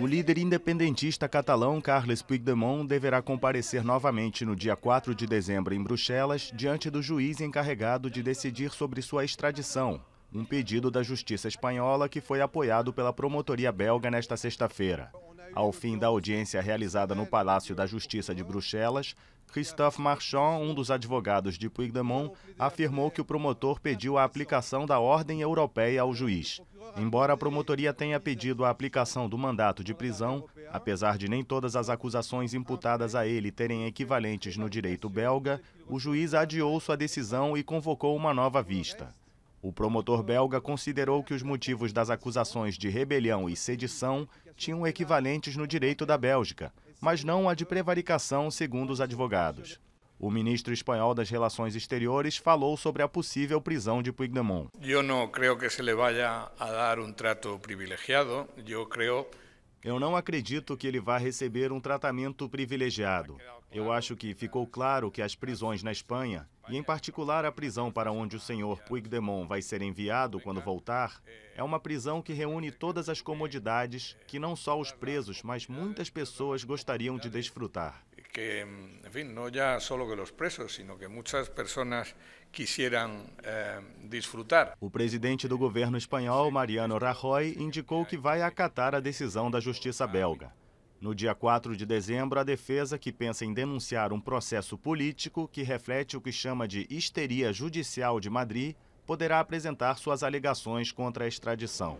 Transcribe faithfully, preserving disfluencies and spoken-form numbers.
O líder independentista catalão Carles Puigdemont deverá comparecer novamente no dia quatro de dezembro em Bruxelas, diante do juiz encarregado de decidir sobre sua extradição, um pedido da justiça espanhola que foi apoiado pela promotoria belga nesta sexta-feira. Ao fim da audiência realizada no Palácio da Justiça de Bruxelas, Christophe Marchand, um dos advogados de Puigdemont, afirmou que o promotor pediu a aplicação da ordem europeia ao juiz. Embora a promotoria tenha pedido a aplicação do mandato de prisão, apesar de nem todas as acusações imputadas a ele terem equivalentes no direito belga, o juiz adiou sua decisão e convocou uma nova vista. O promotor belga considerou que os motivos das acusações de rebelião e sedição tinham equivalentes no direito da Bélgica, mas não a de prevaricação, segundo os advogados. O ministro espanhol das Relações Exteriores falou sobre a possível prisão de Puigdemont. Eu não creio que se lhe vaya a dar um trato privilegiado. Eu creio Eu não acredito que ele vá receber um tratamento privilegiado. Eu acho que ficou claro que as prisões na Espanha, e em particular a prisão para onde o senhor Puigdemont vai ser enviado quando voltar, é uma prisão que reúne todas as comodidades que não só os presos, mas muitas pessoas gostariam de desfrutar. Que, enfim, não já só que os presos, sino que muitas pessoas quisieran eh, desfrutar. O presidente do governo espanhol, Mariano Rajoy, indicou que vai acatar a decisão da justiça belga. No dia quatro de dezembro, a defesa, que pensa em denunciar um processo político que reflete o que chama de histeria judicial de Madrid, poderá apresentar suas alegações contra a extradição.